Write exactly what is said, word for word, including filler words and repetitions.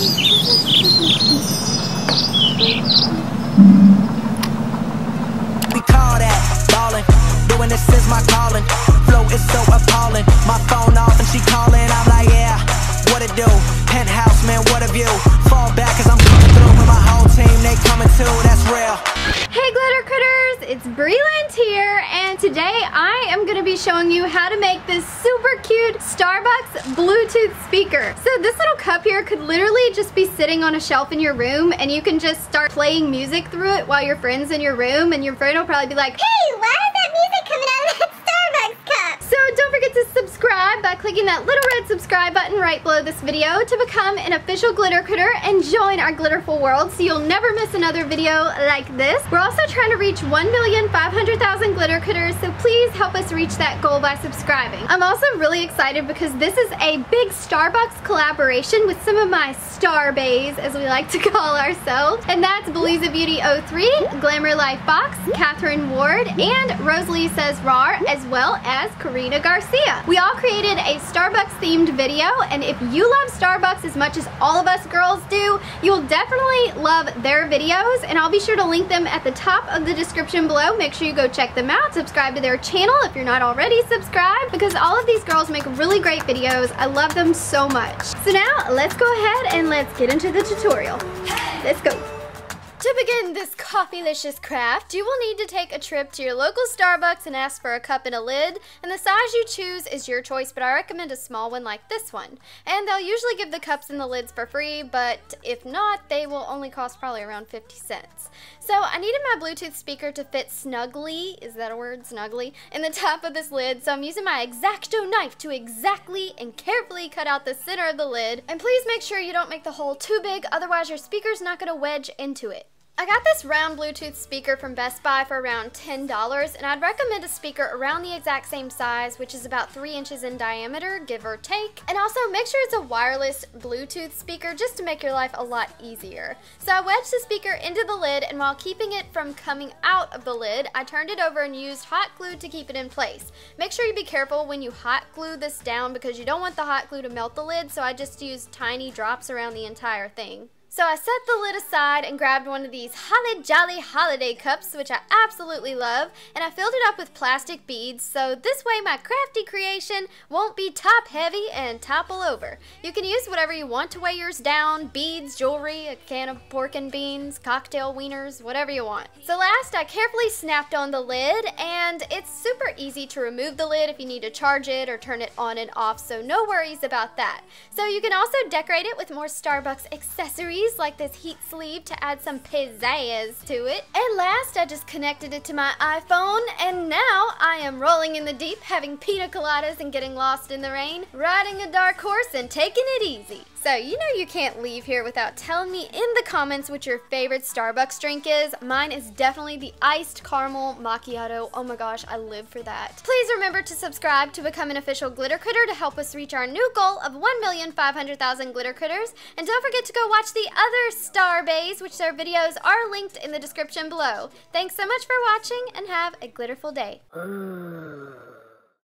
We call that ballin', doing this is my calling. Flow is so appalling. My phone off and she calling. I'm like, yeah, what it do? Penthouse, man, what a view. Fall back cause I'm coming through with my whole team. They coming too, that's real. Hey Glitter Critters, it's Breland here, and today I am going to be showing you how to make this super cute Starbucks Bluetooth speaker. So this little cup here could literally just be sitting on a shelf in your room, and you can just start playing music through it while your friend's in your room, and your friend will probably be like, hey, why is that music coming out of that Starbucks cup? So don't forget to subscribe by clicking that little red subscribe button right below this video to become an official Glitter Critter and join our glitterful world so you'll never miss another video like this. We're also trying to reach one million five hundred thousand Glitter Critters, so please help us reach that goal by subscribing. I'm also really excited because this is a big Starbucks collaboration with some of my starbays, as we like to call ourselves, and that's Bellezza Beauty oh three, GlamourLifeFox, Katharine Ward, and Rosaliesaysrawr, as well as Karina Garcia. We all created a Starbucks themed video, and if you love Starbucks as much as all of us girls do, you'll definitely love their videos, and I'll be sure to link them at the top of the description below. Make sure you go check them out, subscribe to their channel if you're not already subscribed, because all of these girls make really great videos. I love them so much. So now let's go ahead and let's get into the tutorial. Let's go. To begin this coffee-licious craft, you will need to take a trip to your local Starbucks and ask for a cup and a lid, and the size you choose is your choice, but I recommend a small one like this one. And they'll usually give the cups and the lids for free, but if not, they will only cost probably around fifty cents. So I needed my Bluetooth speaker to fit snugly, is that a word, snugly, in the top of this lid, so I'm using my X-Acto knife to exactly and carefully cut out the center of the lid, and please make sure you don't make the hole too big, otherwise your speaker's not going to wedge into it. I got this round Bluetooth speaker from Best Buy for around ten dollars, and I'd recommend a speaker around the exact same size, which is about three inches in diameter, give or take. And also make sure it's a wireless Bluetooth speaker just to make your life a lot easier. So I wedged the speaker into the lid, and while keeping it from coming out of the lid, I turned it over and used hot glue to keep it in place. Make sure you be careful when you hot glue this down because you don't want the hot glue to melt the lid, so I just used tiny drops around the entire thing. So I set the lid aside and grabbed one of these Holly Jolly holiday cups, which I absolutely love, and I filled it up with plastic beads, so this way my crafty creation won't be top heavy and topple over. You can use whatever you want to weigh yours down: beads, jewelry, a can of pork and beans, cocktail wieners, whatever you want. So last, I carefully snapped on the lid, and it's super easy to remove the lid if you need to charge it or turn it on and off, so no worries about that. So you can also decorate it with more Starbucks accessories, like this heat sleeve, to add some pizzazz to it. And last, I just connected it to my iPhone, and now I am rolling in the deep, having pina coladas and getting lost in the rain, riding a dark horse and taking it easy. So you know you can't leave here without telling me in the comments what your favorite Starbucks drink is. Mine is definitely the iced caramel macchiato. Oh my gosh, I live for that. Please remember to subscribe to become an official Glitter Critter to help us reach our new goal of one million five hundred thousand Glitter Critters. And don't forget to go watch the other Starbays, which their videos are linked in the description below. Thanks so much for watching, and have a glitterful day.